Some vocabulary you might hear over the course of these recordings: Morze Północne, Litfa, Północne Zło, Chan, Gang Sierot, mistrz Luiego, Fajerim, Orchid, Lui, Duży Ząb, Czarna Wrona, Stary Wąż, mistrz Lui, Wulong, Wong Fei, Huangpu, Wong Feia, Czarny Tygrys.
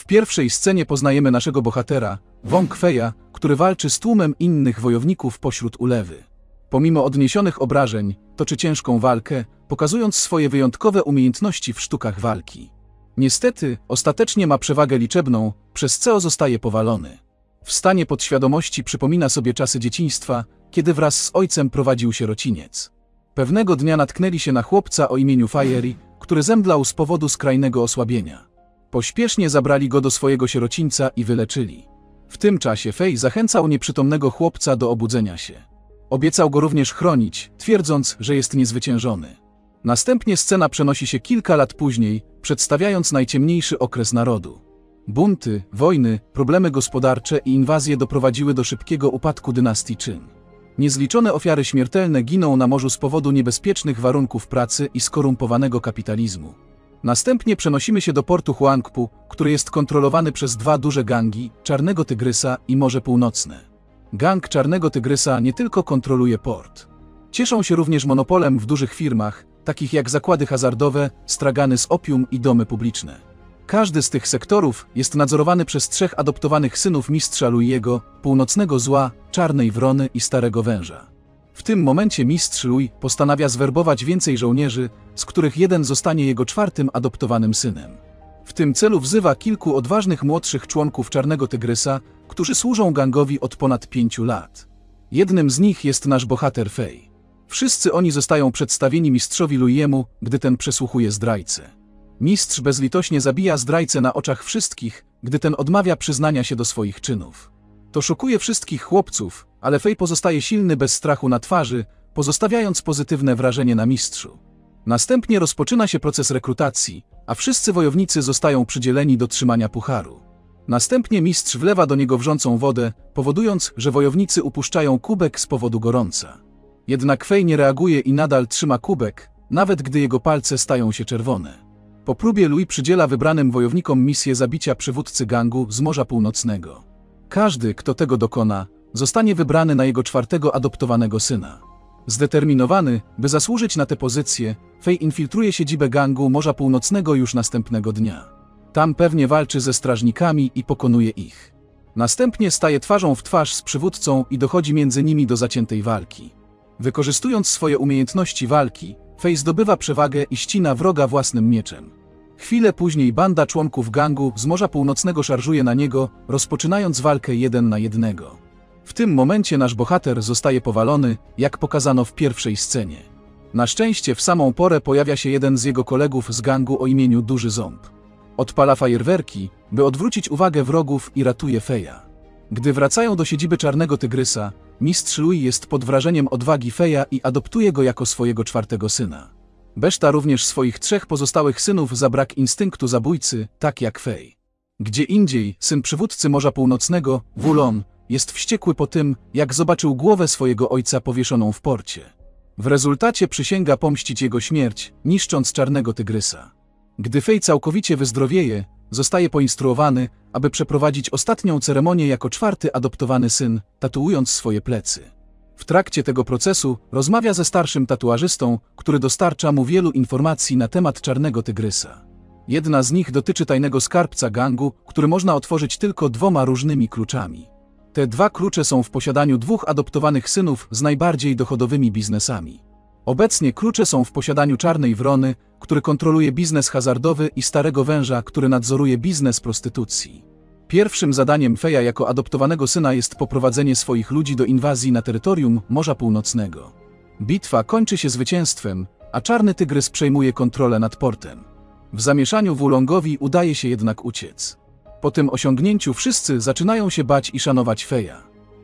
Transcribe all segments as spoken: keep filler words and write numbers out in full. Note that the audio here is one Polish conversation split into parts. W pierwszej scenie poznajemy naszego bohatera, Wong Feia, który walczy z tłumem innych wojowników pośród ulewy. Pomimo odniesionych obrażeń, toczy ciężką walkę, pokazując swoje wyjątkowe umiejętności w sztukach walki. Niestety, ostatecznie ma przewagę liczebną, przez co zostaje powalony. W stanie podświadomości przypomina sobie czasy dzieciństwa, kiedy wraz z ojcem prowadził sierociniec. Pewnego dnia natknęli się na chłopca o imieniu Fajerim, który zemdlał z powodu skrajnego osłabienia. Pośpiesznie zabrali go do swojego sierocińca i wyleczyli. W tym czasie Fej zachęcał nieprzytomnego chłopca do obudzenia się. Obiecał go również chronić, twierdząc, że jest niezwyciężony. Następnie scena przenosi się kilka lat później, przedstawiając najciemniejszy okres narodu. Bunty, wojny, problemy gospodarcze i inwazje doprowadziły do szybkiego upadku dynastii Chan. Niezliczone ofiary śmiertelne giną na morzu z powodu niebezpiecznych warunków pracy i skorumpowanego kapitalizmu. Następnie przenosimy się do portu Huangpu, który jest kontrolowany przez dwa duże gangi, Czarnego Tygrysa i Morze Północne. Gang Czarnego Tygrysa nie tylko kontroluje port. Cieszą się również monopolem w dużych firmach, takich jak zakłady hazardowe, stragany z opium i domy publiczne. Każdy z tych sektorów jest nadzorowany przez trzech adoptowanych synów mistrza Luiego, Północnego Zła, Czarnej Wrony i Starego Węża. W tym momencie mistrz Lui postanawia zwerbować więcej żołnierzy, z których jeden zostanie jego czwartym adoptowanym synem. W tym celu wzywa kilku odważnych młodszych członków Czarnego Tygrysa, którzy służą gangowi od ponad pięciu lat. Jednym z nich jest nasz bohater Fej. Wszyscy oni zostają przedstawieni mistrzowi Luiemu, gdy ten przesłuchuje zdrajcę. Mistrz bezlitośnie zabija zdrajcę na oczach wszystkich, gdy ten odmawia przyznania się do swoich czynów. To szokuje wszystkich chłopców, ale Fej pozostaje silny bez strachu na twarzy, pozostawiając pozytywne wrażenie na mistrzu. Następnie rozpoczyna się proces rekrutacji, a wszyscy wojownicy zostają przydzieleni do trzymania pucharu. Następnie mistrz wlewa do niego wrzącą wodę, powodując, że wojownicy upuszczają kubek z powodu gorąca. Jednak Fej nie reaguje i nadal trzyma kubek, nawet gdy jego palce stają się czerwone. Po próbie Lui przydziela wybranym wojownikom misję zabicia przywódcy gangu z Morza Północnego. Każdy, kto tego dokona, zostanie wybrany na jego czwartego adoptowanego syna. Zdeterminowany, by zasłużyć na tę pozycję, Fej infiltruje siedzibę gangu Morza Północnego już następnego dnia. Tam pewnie walczy ze strażnikami i pokonuje ich. Następnie staje twarzą w twarz z przywódcą i dochodzi między nimi do zaciętej walki. Wykorzystując swoje umiejętności walki, Fej zdobywa przewagę i ścina wroga własnym mieczem. Chwilę później banda członków gangu z Morza Północnego szarżuje na niego, rozpoczynając walkę jeden na jednego. W tym momencie nasz bohater zostaje powalony, jak pokazano w pierwszej scenie. Na szczęście w samą porę pojawia się jeden z jego kolegów z gangu o imieniu Duży Ząb. Odpala fajerwerki, by odwrócić uwagę wrogów i ratuje Feja. Gdy wracają do siedziby Czarnego Tygrysa, mistrz Lui jest pod wrażeniem odwagi Feja i adoptuje go jako swojego czwartego syna. Beszta również swoich trzech pozostałych synów za brak instynktu zabójcy, tak jak Fej. Gdzie indziej, syn przywódcy Morza Północnego, Wulong, jest wściekły po tym, jak zobaczył głowę swojego ojca powieszoną w porcie. W rezultacie przysięga pomścić jego śmierć, niszcząc Czarnego Tygrysa. Gdy Fej całkowicie wyzdrowieje, zostaje poinstruowany, aby przeprowadzić ostatnią ceremonię jako czwarty adoptowany syn, tatuując swoje plecy. W trakcie tego procesu rozmawia ze starszym tatuażystą, który dostarcza mu wielu informacji na temat Czarnego Tygrysa. Jedna z nich dotyczy tajnego skarbca gangu, który można otworzyć tylko dwoma różnymi kluczami. Te dwa klucze są w posiadaniu dwóch adoptowanych synów z najbardziej dochodowymi biznesami. Obecnie klucze są w posiadaniu Czarnej Wrony, który kontroluje biznes hazardowy, i Starego Węża, który nadzoruje biznes prostytucji. Pierwszym zadaniem Feja jako adoptowanego syna jest poprowadzenie swoich ludzi do inwazji na terytorium Morza Północnego. Bitwa kończy się zwycięstwem, a Czarny Tygrys przejmuje kontrolę nad portem. W zamieszaniu Wulongowi udaje się jednak uciec. Po tym osiągnięciu wszyscy zaczynają się bać i szanować Feja.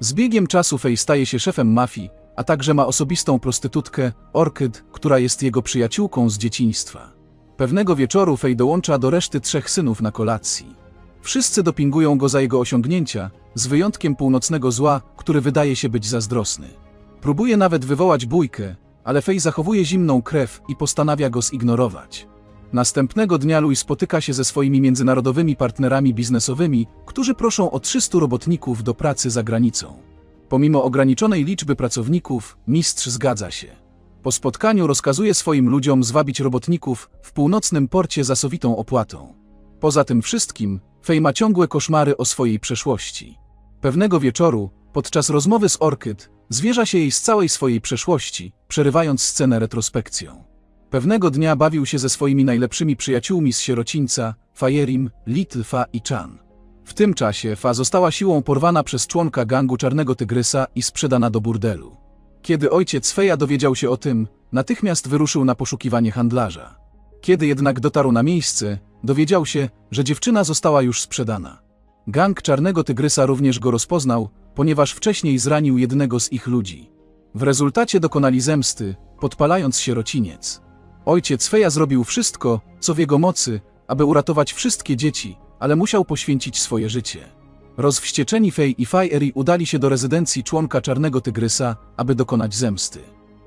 Z biegiem czasu Fej staje się szefem mafii, a także ma osobistą prostytutkę, Orchid, która jest jego przyjaciółką z dzieciństwa. Pewnego wieczoru Fej dołącza do reszty trzech synów na kolacji. Wszyscy dopingują go za jego osiągnięcia, z wyjątkiem Północnego Zła, który wydaje się być zazdrosny. Próbuje nawet wywołać bójkę, ale Fej zachowuje zimną krew i postanawia go zignorować. Następnego dnia Lui spotyka się ze swoimi międzynarodowymi partnerami biznesowymi, którzy proszą o trzystu robotników do pracy za granicą. Pomimo ograniczonej liczby pracowników, mistrz zgadza się. Po spotkaniu rozkazuje swoim ludziom zwabić robotników w północnym porcie za sowitą opłatą. Poza tym wszystkim, Fej ma ciągłe koszmary o swojej przeszłości. Pewnego wieczoru, podczas rozmowy z Orchid, zwierza się jej z całej swojej przeszłości, przerywając scenę retrospekcją. Pewnego dnia bawił się ze swoimi najlepszymi przyjaciółmi z sierocińca, Fajerim, Litfa i Chan. W tym czasie Fa została siłą porwana przez członka gangu Czarnego Tygrysa i sprzedana do burdelu. Kiedy ojciec Feia dowiedział się o tym, natychmiast wyruszył na poszukiwanie handlarza. Kiedy jednak dotarł na miejsce, dowiedział się, że dziewczyna została już sprzedana. Gang Czarnego Tygrysa również go rozpoznał, ponieważ wcześniej zranił jednego z ich ludzi. W rezultacie dokonali zemsty, podpalając sierociniec. Ojciec Feia zrobił wszystko, co w jego mocy, aby uratować wszystkie dzieci, ale musiał poświęcić swoje życie. Rozwścieczeni Fej i Fajerim udali się do rezydencji członka Czarnego Tygrysa, aby dokonać zemsty.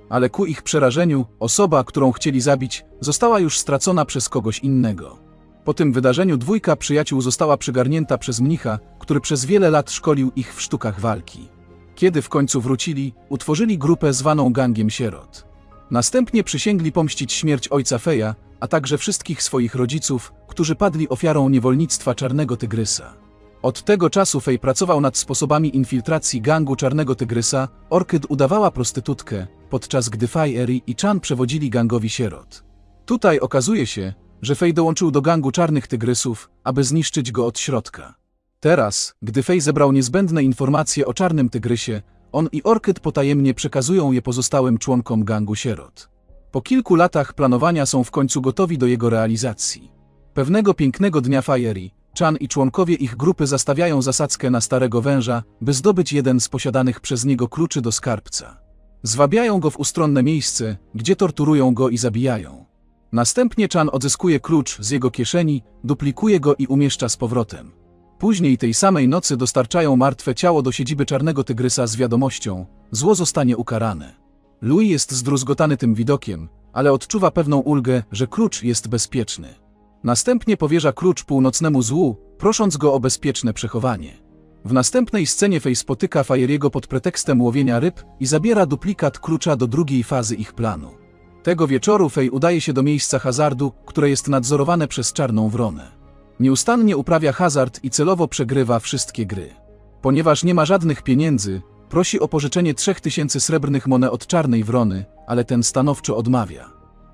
Ale ku ich przerażeniu, osoba, którą chcieli zabić, została już stracona przez kogoś innego. Po tym wydarzeniu dwójka przyjaciół została przygarnięta przez mnicha, który przez wiele lat szkolił ich w sztukach walki. Kiedy w końcu wrócili, utworzyli grupę zwaną Gangiem Sierot. Następnie przysięgli pomścić śmierć ojca Feia, a także wszystkich swoich rodziców, którzy padli ofiarą niewolnictwa Czarnego Tygrysa. Od tego czasu Fej pracował nad sposobami infiltracji gangu Czarnego Tygrysa, Orchid udawała prostytutkę, podczas gdy Fajerim i Chan przewodzili gangowi sierot. Tutaj okazuje się, że Fej dołączył do gangu Czarnych Tygrysów, aby zniszczyć go od środka. Teraz, gdy Fej zebrał niezbędne informacje o Czarnym Tygrysie, on i Orchid potajemnie przekazują je pozostałym członkom gangu sierot. Po kilku latach planowania są w końcu gotowi do jego realizacji. Pewnego pięknego dnia Fajerim, Chan i członkowie ich grupy zastawiają zasadzkę na Starego Węża, by zdobyć jeden z posiadanych przez niego kluczy do skarbca. Zwabiają go w ustronne miejsce, gdzie torturują go i zabijają. Następnie Chan odzyskuje klucz z jego kieszeni, duplikuje go i umieszcza z powrotem. Później tej samej nocy dostarczają martwe ciało do siedziby Czarnego Tygrysa z wiadomością: zło zostanie ukarane. Louis jest zdruzgotany tym widokiem, ale odczuwa pewną ulgę, że klucz jest bezpieczny. Następnie powierza klucz Północnemu Złu, prosząc go o bezpieczne przechowanie. W następnej scenie Fej spotyka Fajeriego pod pretekstem łowienia ryb i zabiera duplikat klucza do drugiej fazy ich planu. Tego wieczoru Fej udaje się do miejsca hazardu, które jest nadzorowane przez Czarną Wronę. Nieustannie uprawia hazard i celowo przegrywa wszystkie gry. Ponieważ nie ma żadnych pieniędzy, prosi o pożyczenie trzech tysięcy srebrnych monet od Czarnej Wrony, ale ten stanowczo odmawia.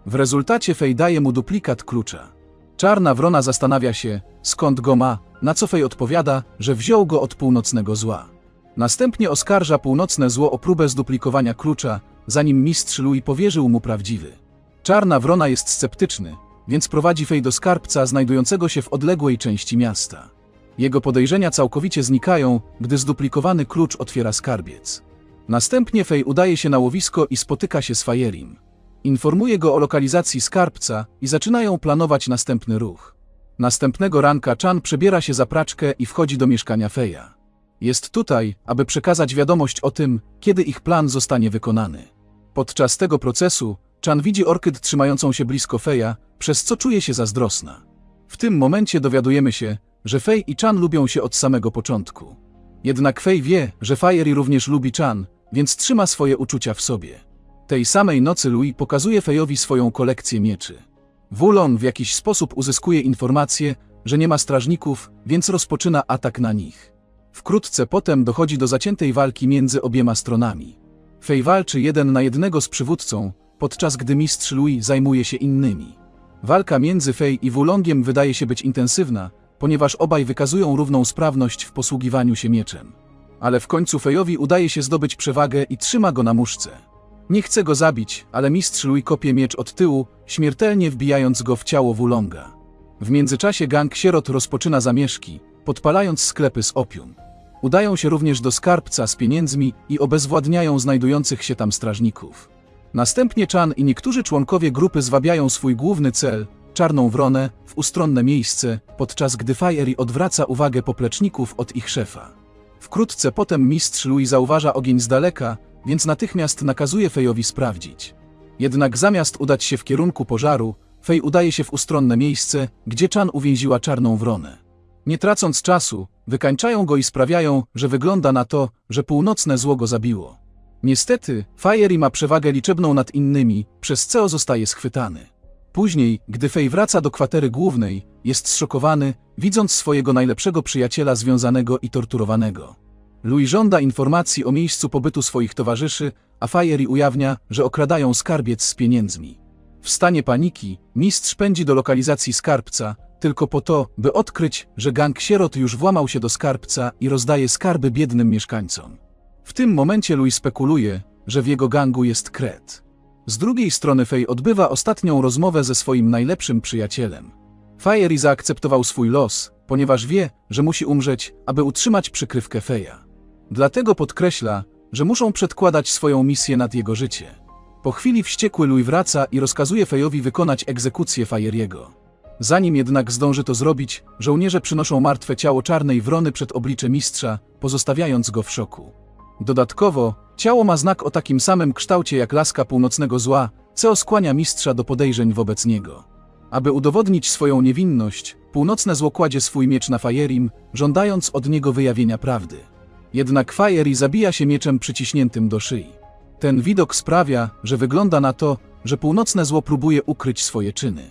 W rezultacie Fej daje mu duplikat klucza. Czarna Wrona zastanawia się, skąd go ma, na co Fej odpowiada, że wziął go od Północnego Zła. Następnie oskarża Północne Zło o próbę zduplikowania klucza, zanim mistrz Louis powierzył mu prawdziwy. Czarna Wrona jest sceptyczny, więc prowadzi Fej do skarbca znajdującego się w odległej części miasta. Jego podejrzenia całkowicie znikają, gdy zduplikowany klucz otwiera skarbiec. Następnie Fej udaje się na łowisko i spotyka się z Fajerim. Informuje go o lokalizacji skarbca i zaczynają planować następny ruch. Następnego ranka Chan przebiera się za praczkę i wchodzi do mieszkania Feia. Jest tutaj, aby przekazać wiadomość o tym, kiedy ich plan zostanie wykonany. Podczas tego procesu Chan widzi Orchid trzymającą się blisko Feia, przez co czuje się zazdrosna. W tym momencie dowiadujemy się, że Fej i Chan lubią się od samego początku. Jednak Fej wie, że Fajerim również lubi Chan, więc trzyma swoje uczucia w sobie. Tej samej nocy Louis pokazuje Feiowi swoją kolekcję mieczy. Wulong w jakiś sposób uzyskuje informację, że nie ma strażników, więc rozpoczyna atak na nich. Wkrótce potem dochodzi do zaciętej walki między obiema stronami. Fej walczy jeden na jednego z przywódcą, podczas gdy mistrz Louis zajmuje się innymi. Walka między Fej i Wulongiem wydaje się być intensywna, ponieważ obaj wykazują równą sprawność w posługiwaniu się mieczem. Ale w końcu Feiowi udaje się zdobyć przewagę i trzyma go na muszce. Nie chce go zabić, ale mistrz Louis kopie miecz od tyłu, śmiertelnie wbijając go w ciało Wulonga. W międzyczasie gang sierot rozpoczyna zamieszki, podpalając sklepy z opium. Udają się również do skarbca z pieniędzmi i obezwładniają znajdujących się tam strażników. Następnie Chan i niektórzy członkowie grupy zwabiają swój główny cel, Czarną Wronę, w ustronne miejsce, podczas gdy Fajerim odwraca uwagę popleczników od ich szefa. Wkrótce potem mistrz Louis zauważa ogień z daleka, więc natychmiast nakazuje Feiowi sprawdzić. Jednak zamiast udać się w kierunku pożaru, Fej udaje się w ustronne miejsce, gdzie Chan uwięziła Czarną Wronę. Nie tracąc czasu, wykańczają go i sprawiają, że wygląda na to, że Północne Zło go zabiło. Niestety, Fajerim ma przewagę liczebną nad innymi, przez co zostaje schwytany. Później, gdy Fej wraca do kwatery głównej, jest zszokowany, widząc swojego najlepszego przyjaciela związanego i torturowanego. Louis żąda informacji o miejscu pobytu swoich towarzyszy, a Fajerim ujawnia, że okradają skarbiec z pieniędzmi. W stanie paniki, mistrz pędzi do lokalizacji skarbca, tylko po to, by odkryć, że gang sierot już włamał się do skarbca i rozdaje skarby biednym mieszkańcom. W tym momencie Louis spekuluje, że w jego gangu jest kret. Z drugiej strony Fej odbywa ostatnią rozmowę ze swoim najlepszym przyjacielem. Fajerim zaakceptował swój los, ponieważ wie, że musi umrzeć, aby utrzymać przykrywkę Feja. Dlatego podkreśla, że muszą przedkładać swoją misję nad jego życie. Po chwili wściekły Louis wraca i rozkazuje Fejowi wykonać egzekucję Fajeriego. Zanim jednak zdąży to zrobić, żołnierze przynoszą martwe ciało Czarnej Wrony przed oblicze mistrza, pozostawiając go w szoku. Dodatkowo, ciało ma znak o takim samym kształcie jak laska Północnego Zła, co skłania mistrza do podejrzeń wobec niego. Aby udowodnić swoją niewinność, Północne Zło kładzie swój miecz na Fajerim, żądając od niego wyjawienia prawdy. Jednak Fajerim zabija się mieczem przyciśniętym do szyi. Ten widok sprawia, że wygląda na to, że Północne Zło próbuje ukryć swoje czyny.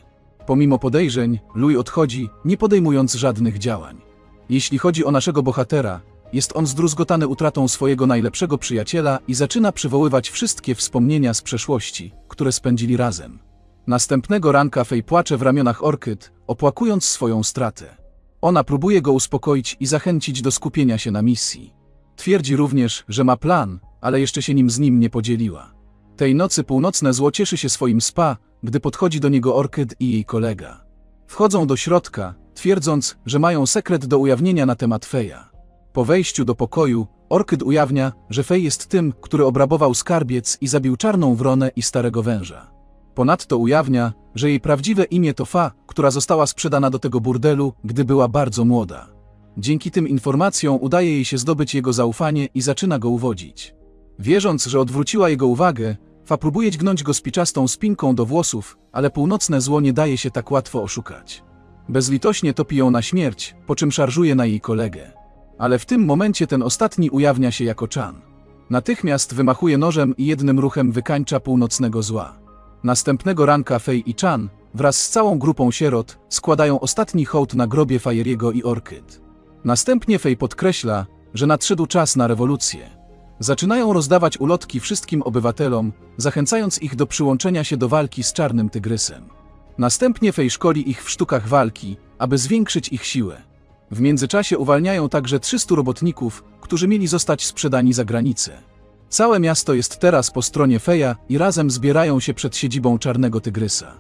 Pomimo podejrzeń, Louis odchodzi, nie podejmując żadnych działań. Jeśli chodzi o naszego bohatera, jest on zdruzgotany utratą swojego najlepszego przyjaciela i zaczyna przywoływać wszystkie wspomnienia z przeszłości, które spędzili razem. Następnego ranka Fej płacze w ramionach Orchid, opłakując swoją stratę. Ona próbuje go uspokoić i zachęcić do skupienia się na misji. Twierdzi również, że ma plan, ale jeszcze się nim z nim nie podzieliła. Tej nocy Północne Zło cieszy się swoim spa, gdy podchodzi do niego Orchid i jej kolega. Wchodzą do środka, twierdząc, że mają sekret do ujawnienia na temat Feja. Po wejściu do pokoju, Orchid ujawnia, że Fej jest tym, który obrabował skarbiec i zabił Czarną Wronę i Starego Węża. Ponadto ujawnia, że jej prawdziwe imię to Fa, która została sprzedana do tego burdelu, gdy była bardzo młoda. Dzięki tym informacjom udaje jej się zdobyć jego zaufanie i zaczyna go uwodzić. Wierząc, że odwróciła jego uwagę, Fa próbuje dźgnąć go spiczastą spinką do włosów, ale Północne Zło nie daje się tak łatwo oszukać. Bezlitośnie topi ją na śmierć, po czym szarżuje na jej kolegę. Ale w tym momencie ten ostatni ujawnia się jako Chan. Natychmiast wymachuje nożem i jednym ruchem wykańcza Północnego Zła. Następnego ranka Fej i Chan, wraz z całą grupą sierot, składają ostatni hołd na grobie Fajeriego i Orchid. Następnie Fej podkreśla, że nadszedł czas na rewolucję. Zaczynają rozdawać ulotki wszystkim obywatelom, zachęcając ich do przyłączenia się do walki z Czarnym Tygrysem. Następnie Fej szkoli ich w sztukach walki, aby zwiększyć ich siłę. W międzyczasie uwalniają także trzystu robotników, którzy mieli zostać sprzedani za granicę. Całe miasto jest teraz po stronie Feja i razem zbierają się przed siedzibą Czarnego Tygrysa.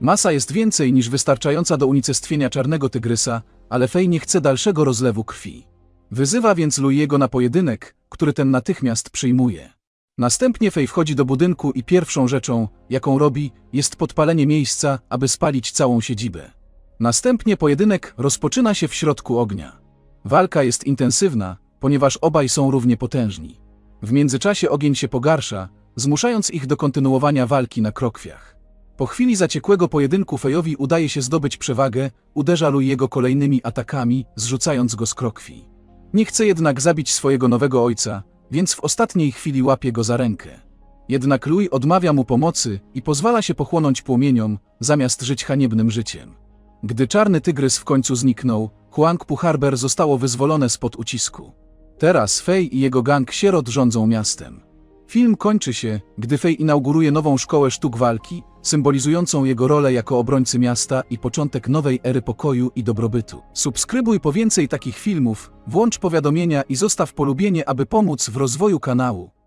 Masa jest więcej niż wystarczająca do unicestwienia Czarnego Tygrysa, ale Fej nie chce dalszego rozlewu krwi. Wyzywa więc Luiego na pojedynek, który ten natychmiast przyjmuje. Następnie Fej wchodzi do budynku i pierwszą rzeczą, jaką robi, jest podpalenie miejsca, aby spalić całą siedzibę. Następnie pojedynek rozpoczyna się w środku ognia. Walka jest intensywna, ponieważ obaj są równie potężni. W międzyczasie ogień się pogarsza, zmuszając ich do kontynuowania walki na krokwiach. Po chwili zaciekłego pojedynku Fejowi udaje się zdobyć przewagę, uderza Luiego kolejnymi atakami, zrzucając go z krokwi. Nie chce jednak zabić swojego nowego ojca, więc w ostatniej chwili łapie go za rękę. Jednak Louis odmawia mu pomocy i pozwala się pochłonąć płomieniom, zamiast żyć haniebnym życiem. Gdy Czarny Tygrys w końcu zniknął, Huangpu Harbor zostało wyzwolone spod ucisku. Teraz Fej i jego gang sierot rządzą miastem. Film kończy się, gdy Fej inauguruje nową szkołę sztuk walki, symbolizującą jego rolę jako obrońcy miasta i początek nowej ery pokoju i dobrobytu. Subskrybuj po więcej takich filmów, włącz powiadomienia i zostaw polubienie, aby pomóc w rozwoju kanału.